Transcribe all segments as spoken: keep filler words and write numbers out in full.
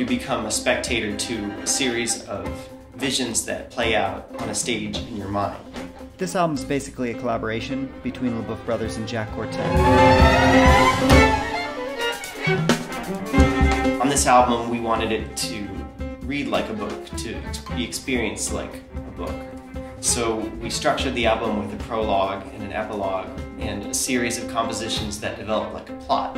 book, you become a spectator to a series of visions that play out on a stage in your mind. This album's basically a collaboration between Le Boeuf Brothers and Jack Quartet. On this album, we wanted it to read like a book, to be experienced like a book. So we structured the album with a prologue and an epilogue and a series of compositions that develop like a plot.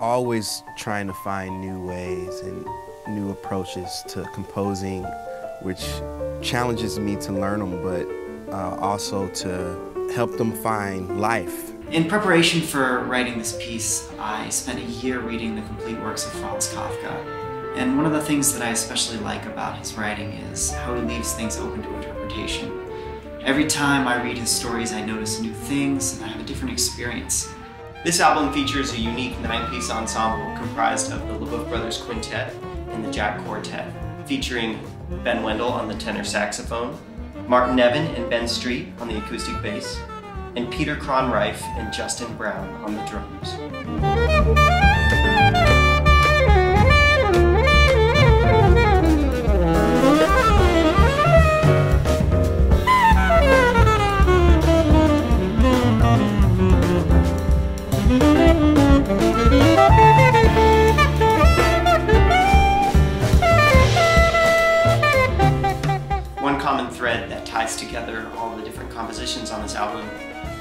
Always trying to find new ways and new approaches to composing, which challenges me to learn them, but uh, also to help them find life. In preparation for writing this piece, I spent a year reading the complete works of Franz Kafka. And one of the things that I especially like about his writing is how he leaves things open to interpretation. Every time I read his stories, I notice new things and I have a different experience. This album features a unique nine-piece ensemble comprised of the Le Boeuf Brothers Quintet and the Jack Quartet, featuring Ben Wendel on the tenor saxophone, Martin Nevin and Ben Street on the acoustic bass, and Peter Kronreif and Justin Brown on the drums. That ties together all the different compositions on this album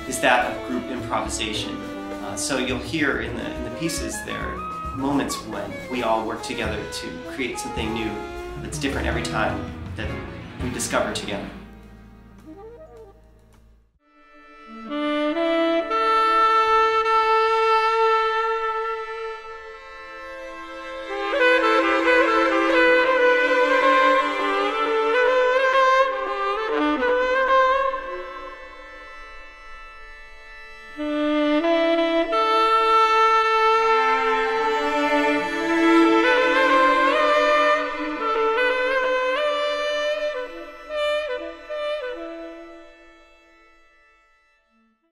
is that of group improvisation. Uh, so you'll hear in the, in the pieces there are moments when we all work together to create something new that's different every time that we discover together.